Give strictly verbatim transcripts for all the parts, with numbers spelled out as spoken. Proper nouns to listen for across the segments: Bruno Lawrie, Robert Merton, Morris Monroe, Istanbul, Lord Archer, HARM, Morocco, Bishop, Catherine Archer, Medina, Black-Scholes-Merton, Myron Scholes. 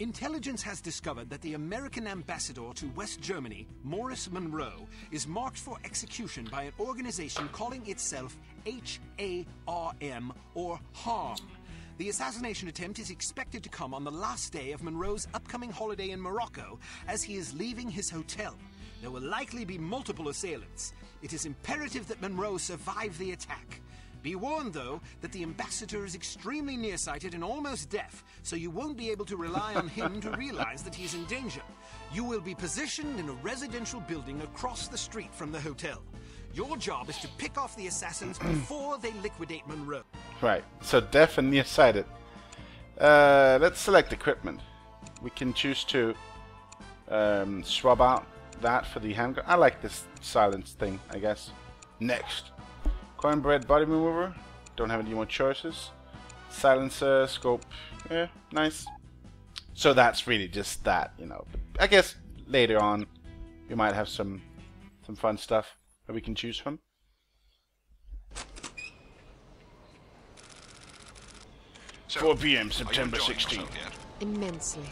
Intelligence has discovered that the American ambassador to West Germany, Morris Monroe, is marked for execution by an organization calling itself H A R M, or HARM. The assassination attempt is expected to come on the last day of Monroe's upcoming holiday in Morocco, as he is leaving his hotel. There will likely be multiple assailants. It is imperative that Monroe survive the attack. Be warned, though, that the ambassador is extremely nearsighted and almost deaf, so you won't be able to rely on him to realize that he's in danger. You will be positioned in a residential building across the street from the hotel. Your job is to pick off the assassins before they liquidate Monroe. Right, so deaf and nearsighted. Uh, let's select equipment. We can choose to um, swap out that for the handgun. I like this silence thing, I guess. Next. Cornbread body remover, don't have any more choices. Silencer, scope, yeah, nice. So that's really just that, you know. I guess later on we might have some some fun stuff that we can choose from. So, four P M September sixteenth. Immensely.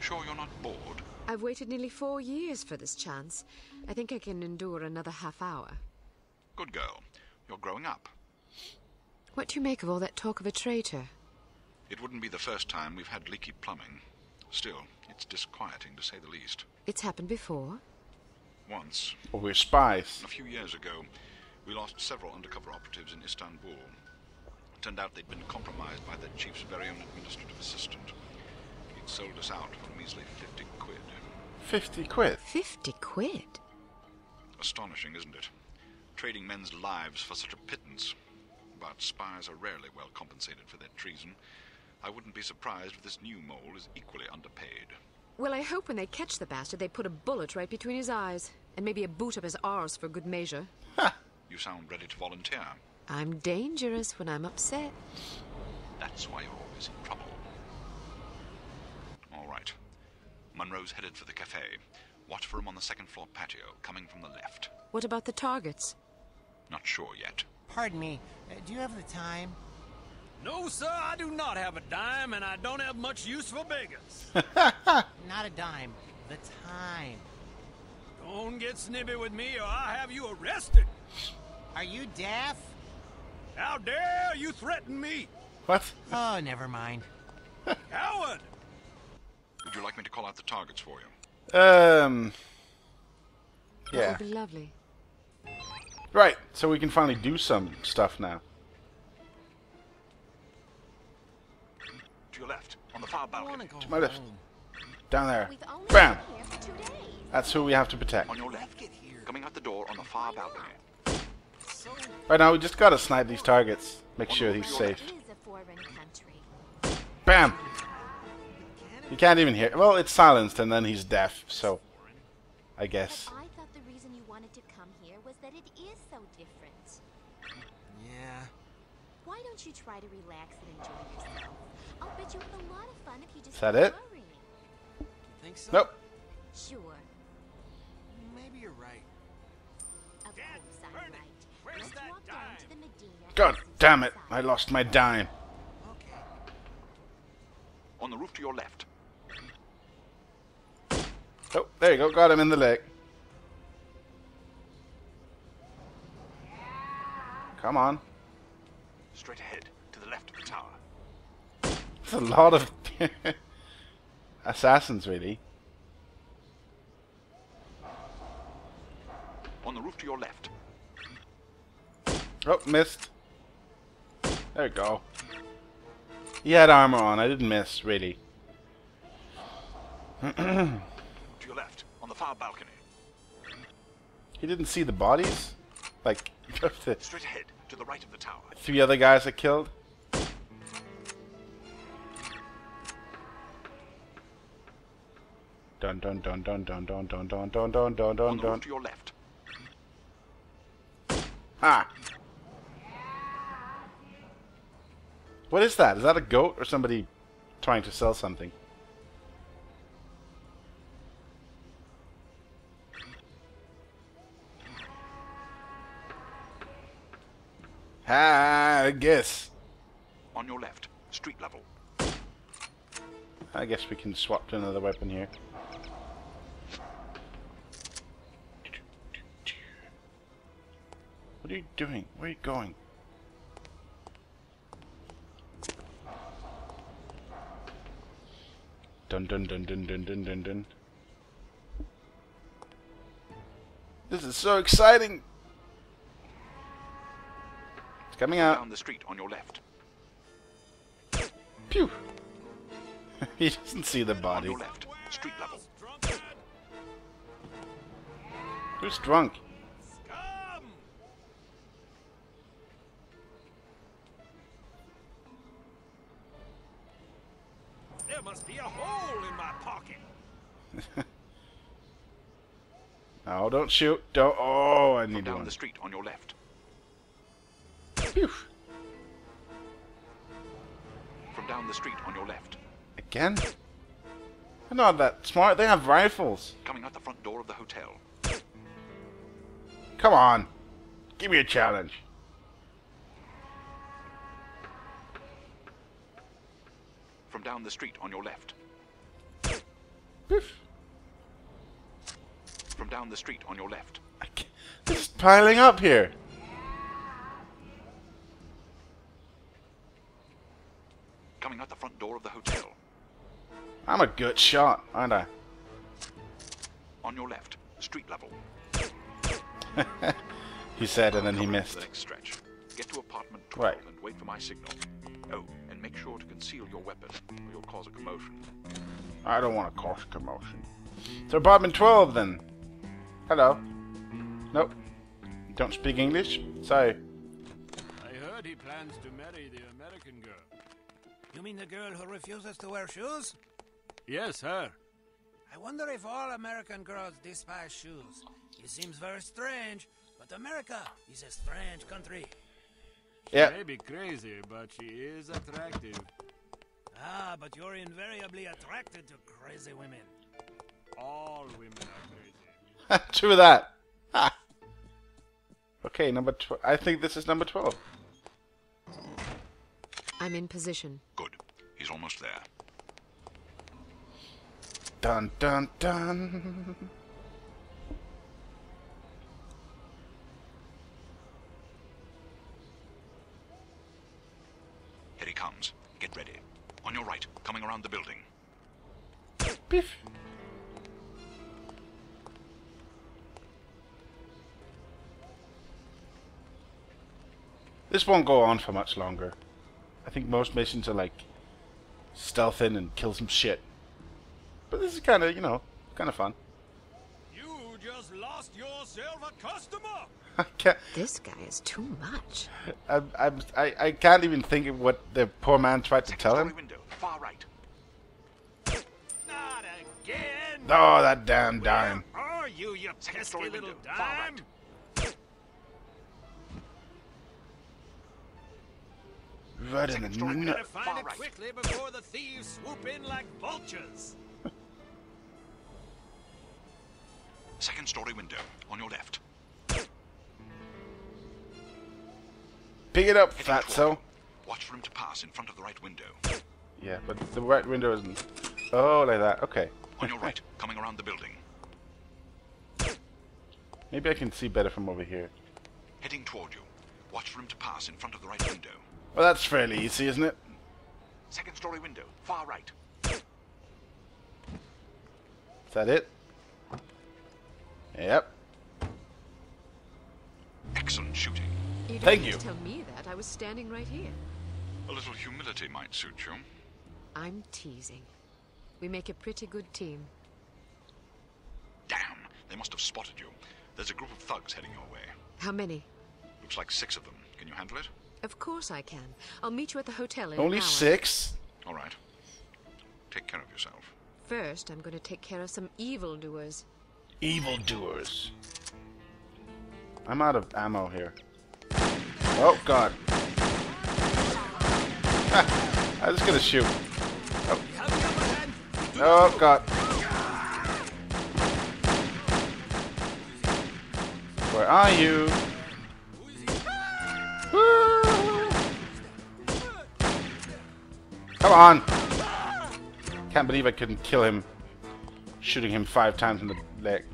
Sure you're not bored? I've waited nearly four years for this chance. I think I can endure another half hour. Good girl. You're growing up. What do you make of all that talk of a traitor? It wouldn't be the first time we've had leaky plumbing. Still, it's disquieting to say the least. It's happened before? Once. Well, we're spies. A few years ago, we lost several undercover operatives in Istanbul. It turned out they'd been compromised by their chief's very own administrative assistant. He'd sold us out for a measly fifty quid. fifty quid? fifty quid? Astonishing, isn't it? Trading men's lives for such a pittance. But spies are rarely well compensated for their treason. I wouldn't be surprised if this new mole is equally underpaid. Well, I hope when they catch the bastard, they put a bullet right between his eyes, and maybe a boot up his arse for good measure. Ha! You sound ready to volunteer. I'm dangerous when I'm upset. That's why you're always in trouble. All right. Monroe's headed for the cafe. Watch for him on the second floor patio, coming from the left. What about the targets? Not sure yet. Pardon me, uh, do you have the time? No, sir, I do not have a dime, and I don't have much use for beggars. Not a dime, the time. Don't get snippy with me, or I'll have you arrested. Are you deaf? How dare you threaten me? What? Oh, never mind. Coward! Would you like me to call out the targets for you? Um... Yeah. That would be lovely. Right, so we can finally do some stuff now. To your left, on the far balcony. To my left. Down there. Bam! That's who we have to protect. On your left, coming out the door on the far balcony. Right now, we just gotta snipe these targets. Make sure he's safe. Bam! You can't even hear. Well, it's silenced, and then he's deaf, so I guess. Why don't you try to relax and enjoy yourself? I'll bet you have a lot of fun if you just. Is that it? You think so? Nope. Sure. Maybe you're right. Of Dad, course I'm Bernie, right. Where's Let's that walk dime? Down to the Medina. God damn it! I lost my dime. Okay. On the roof to your left. Oh, there you go. Got him in the leg. Come on. Straight ahead, to the left of the tower. That's a lot of assassins, really. On the roof to your left. Oh, missed. There we go. He had armor on. I didn't miss, really. To your left, on the far balcony. He didn't see the bodies? Like, straight ahead. To the right of the tower. Three other guys are killed. Dun dun dun dun dun dun dun dun dun dun dun dun dun. To your left. Ah. What is that? Is that a goat or somebody trying to sell something? Ah, I guess. On your left, street level. I guess we can swap to another weapon here. What are you doing? Where are you going? Dun dun dun dun dun dun dun dun. This is so exciting! It's coming out. Down the street on your left. Pew! He doesn't see the body. On your left, street level. Who's drunk? There must be a hole in my pocket. No, don't shoot. Don't. Oh, I need down one. Down the street on your left. Phew. From down the street on your left. Again? They're not that smart. They have rifles. Coming out the front door of the hotel. Come on. Give me a challenge. From down the street on your left. Poof. From down the street on your left. This is piling up here. Coming out the front door of the hotel. I'm a good shot, aren't I? On your left, street level. He said, and then he missed. The next stretch. Get to apartment twelve right. And wait for my signal. Oh, and make sure to conceal your weapon, or you'll cause a commotion. I don't want to cause a commotion. So apartment twelve, then. Hello. Nope. Don't speak English? Sorry. I heard he plans to marry the American girl. You mean the girl who refuses to wear shoes? Yes, her. I wonder if all American girls despise shoes. It seems very strange, but America is a strange country. Yeah. She may be crazy, but she is attractive. Ah, but you're invariably attracted to crazy women. All women are crazy. True that. Ha. Okay, number twelve. I think this is number twelve. I'm in position. Good. He's almost there. Dun dun dun. Here he comes. Get ready. On your right, coming around the building. Biff. This won't go on for much longer. I think most missions are like stealth in and kill some shit. But this is kind of, you know, kind of fun. You just lost yourself a customer. I can't. This guy is too much. I, I, I, I can't even think of what the poor man tried to tell him. Window, far right. Not again. Oh, that damn dime. Where are you, you pesky little window, dime? Far right. Right in the nut. Find it quickly before the thieves swoop in like vultures. Second story window on your left. Pick it up, fatso. Watch for him to pass in front of the right window. Yeah, but the right window isn't. Oh, like that. Okay. On your right, coming around the building. Maybe I can see better from over here. Heading toward you. Watch for him to pass in front of the right window. Well, that's fairly easy, isn't it? Second story window, far right. Is that it? Yep. Excellent shooting. You Thank you. Tell me that I was standing right here. A little humility might suit you. I'm teasing. We make a pretty good team. Damn! They must have spotted you. There's a group of thugs heading your way. How many? Looks like six of them. Can you handle it? Of course I can. I'll meet you at the hotel in Only an hour. Six? All right. Take care of yourself. First, I'm going to take care of some evildoers. Evildoers. I'm out of ammo here. Oh, God. I'm just going to shoot. Oh. Oh, God. Where are you? Come on! Can't believe I couldn't kill him, shooting him five times in the leg.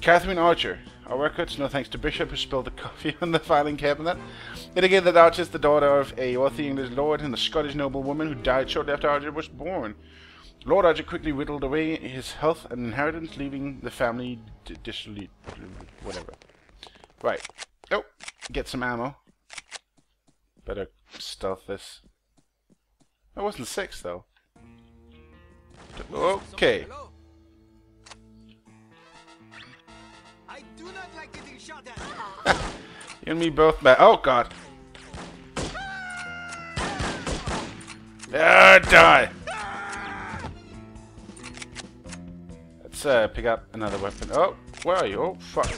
Catherine Archer. Our records, no thanks to Bishop, who spilled the coffee on the filing cabinet. It again that Archer is the daughter of a wealthy English lord and the Scottish noblewoman who died shortly after Archer was born. Lord Archer quickly whittled away his health and inheritance, leaving the family dissolute, whatever. Right. Oh, get some ammo. Better stealth this. I wasn't six, though. Okay. I do not like getting shot at. You and me both, man. Oh, God. Ah, die. Let's uh, pick up another weapon. Oh, where are you? Oh, fuck.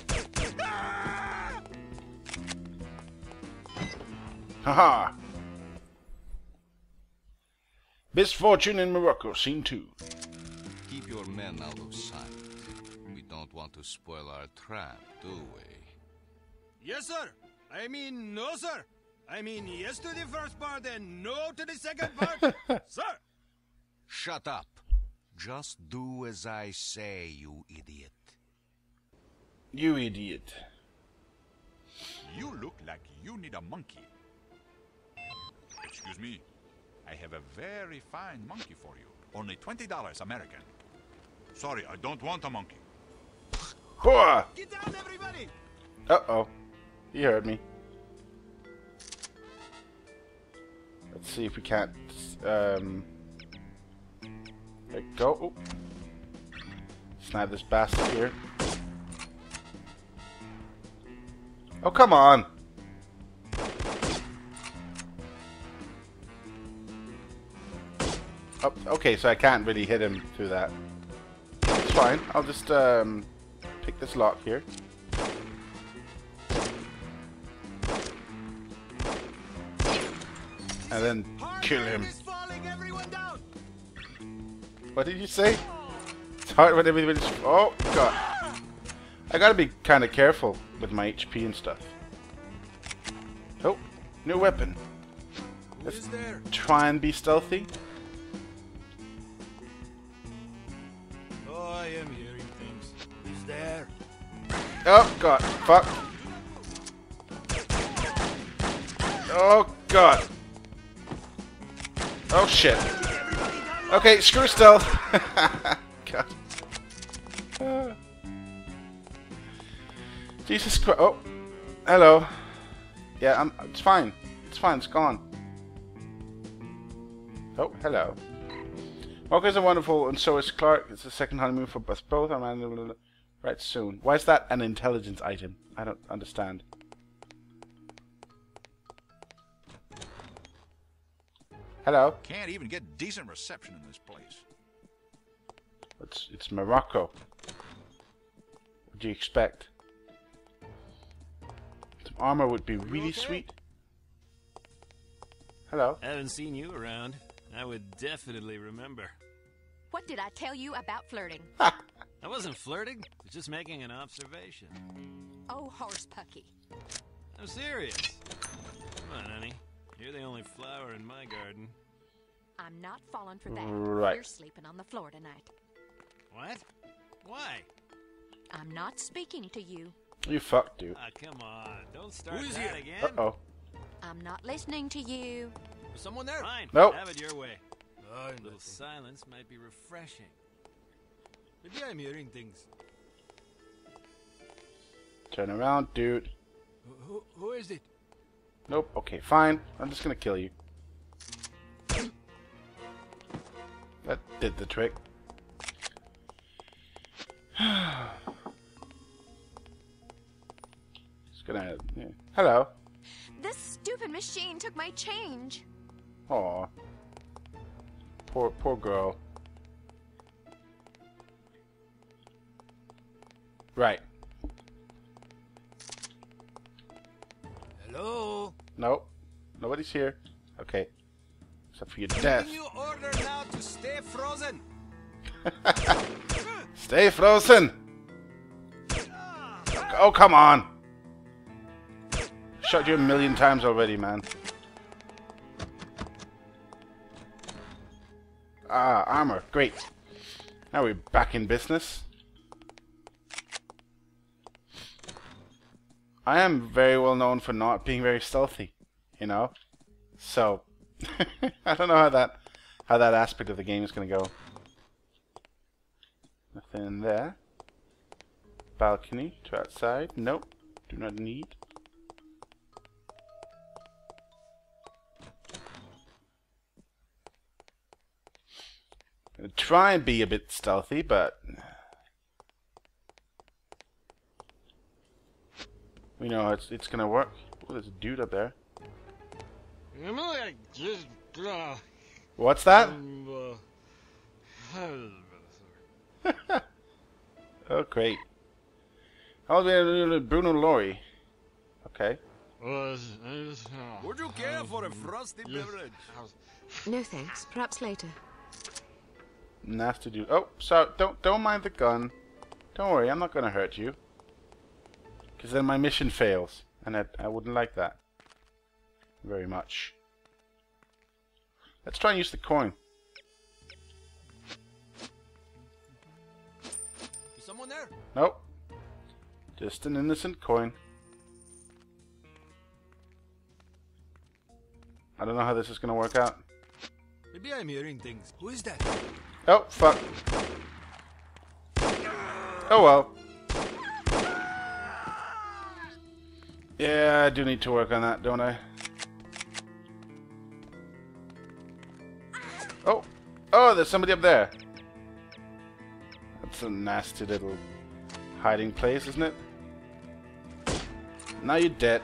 Haha. Misfortune in Morocco, scene two. Keep your men out of sight. We don't want to spoil our trap, do we? Yes, sir. I mean, no, sir. I mean, yes to the first part and no to the second part, sir. Shut up. Just do as I say, you idiot. You idiot. You look like you need a monkey. Excuse me. I have a very fine monkey for you. Only twenty dollars American. Sorry, I don't want a monkey. Get down, everybody! Uh-oh. He heard me. Let's see if we can't... Um, there we go. Ooh. Snipe this bastard here. Oh, come on! Oh, okay, so I can't really hit him through that. It's fine. I'll just um, pick this lock here. And then kill him. What did you say? It's hard when everybody's... Oh, God. I gotta be kind of careful with my H P and stuff. Oh, new weapon. Let's try and be stealthy. Oh God, fuck. Oh God. Oh shit. Okay, screw stealth. God. Uh. Jesus Christ. Oh. Hello. Yeah, I'm, it's fine. It's fine, it's gone. Oh, hello. Morocco's a wonderful, and so is Clark. It's the second honeymoon for us both. I'm animal. Right soon. Why is that an intelligence item? I don't understand. Hello. Can't even get decent reception in this place. It's it's Morocco. What do you expect? Some armor would be really okay? Sweet. Hello. I haven't seen you around. I would definitely remember. What did I tell you about flirting? I wasn't flirting, I was just making an observation. Oh, horse pucky. I'm serious. Come on, honey. You're the only flower in my garden. I'm not falling for that. Right. You're sleeping on the floor tonight. What? Why? I'm not speaking to you. You fucked, dude. Ah, come on. Don't start Who's that you? Again. Uh-oh. I'm not listening to you. Is someone there? Fine. Nope. Have it your way. Oh, a little silence might be refreshing. Maybe I'm hearing things. Turn around, dude. Who, who is it? Nope. Okay, fine. I'm just gonna kill you. That did the trick. Just gonna. Yeah. Hello. This stupid machine took my change. Aw. Poor, poor girl. Right. Hello? Nope. Nobody's here. Okay. Except for your death. Can you order now to stay frozen? Stay frozen! Oh, come on! Shot you a million times already, man. Ah, armor. Great. Now we're back in business. I am very well known for not being very stealthy, you know? So, I don't know how that how that aspect of the game is going to go. Nothing in there. Balcony to outside. Nope. Do not need. I'm gonna try and be a bit stealthy, but we know it's it's gonna work. Oh, there's a dude up there. What's that? Oh, great. How's Bruno Lawrie? Okay. Would you care for a frosty beverage? No thanks. Perhaps later. Nasty dude. Oh, so don't don't mind the gun. Don't worry, I'm not gonna hurt you. Because then my mission fails, and I I wouldn't like that very much. Let's try and use the coin. Is someone there? Nope. Just an innocent coin. I don't know how this is gonna work out. Maybe I'm hearing things. Who is that? Oh, fuck. Oh, well. Yeah, I do need to work on that, don't I? Oh. Oh, there's somebody up there. That's a nasty little hiding place, isn't it? Now you're dead.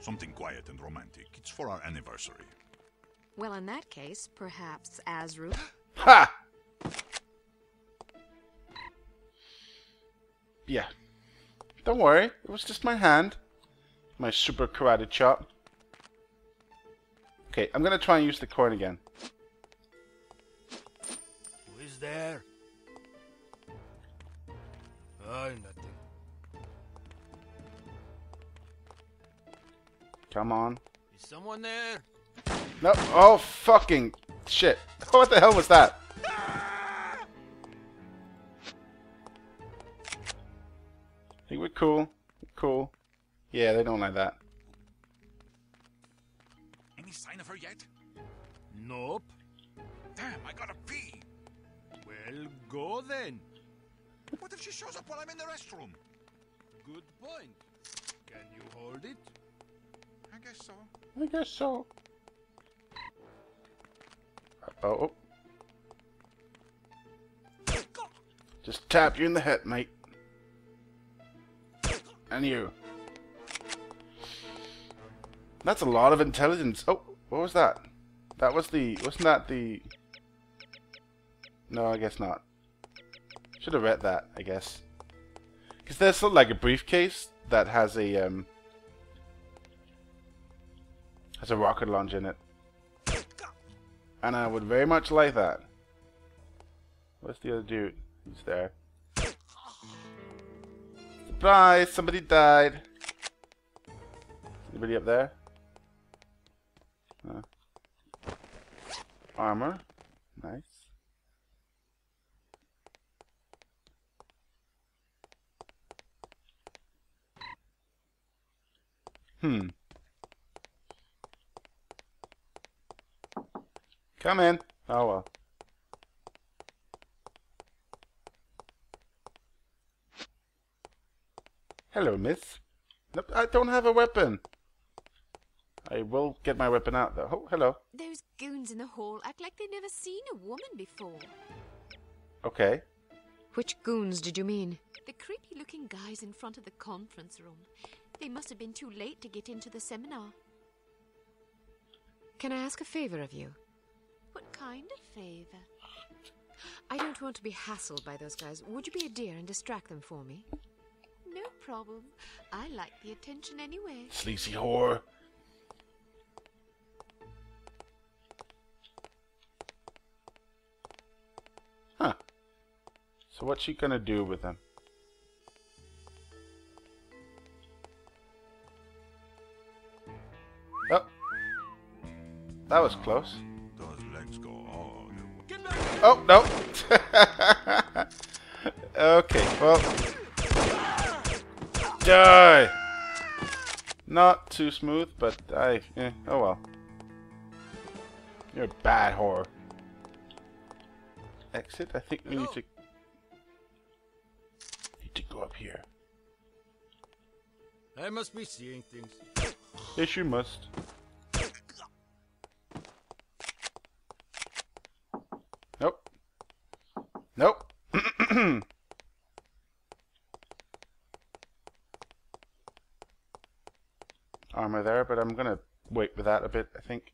Something quiet and romantic. It's for our anniversary. Well, in that case, perhaps Azru. Ha! Yeah. Don't worry. It was just my hand. My super karate chop. Okay, I'm gonna try and use the coin again. Who is there? Oh, nothing. Come on. Is someone there? No. Oh, fucking shit. What the hell was that? Ah! I think we're cool. We're cool. Yeah, they don't like that. Any sign of her yet? Nope. Damn, I gotta pee. Well, go then. What if she shows up while I'm in the restroom? Good point. Can you hold it? I guess so. I guess so. Uh-oh. Just tap you in the head, mate. And you. That's a lot of intelligence. Oh, what was that? That was the... Wasn't that the... No, I guess not. Should have read that, I guess. Because there's like a briefcase that has a... um. Has a rocket launch in it. And I would very much like that. Where's the other dude? He's there. Surprise! Somebody died! Anybody up there? No. Armor. Nice. Hmm. Come in. Oh well. Hello, miss. Nope, I don't have a weapon. I will get my weapon out though. Oh, hello. Those goons in the hall act like they've never seen a woman before. Okay. Which goons did you mean? The creepy looking guys in front of the conference room. They must have been too late to get into the seminar. Can I ask a favor of you? What kind of favor? I don't want to be hassled by those guys. Would you be a dear and distract them for me? No problem. I like the attention anyway. Sleazy whore. Huh. So what's she gonna do with him? Oh, that was close. Those legs go all the way. Oh no. Okay, well, die. Not too smooth, but I. Eh, oh well. You're a bad whore. Exit. I think we need to. Need to go up here. I must be seeing things. Yes, you must. Nope. Nope. Armor there, but I'm gonna wait with that a bit, I think.